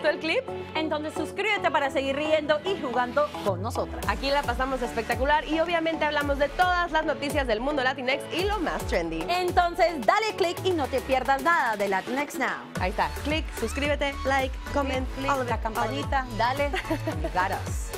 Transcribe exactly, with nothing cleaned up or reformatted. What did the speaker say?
gustó el clip? Entonces suscríbete para seguir riendo y jugando con nosotras. Aquí la pasamos espectacular y obviamente hablamos de todas las noticias del mundo Latinx y lo más trendy. Entonces dale click y no te pierdas nada de Latinx Now. Ahí está, click, suscríbete, like, comment, click, click, la campanita, dale, garas.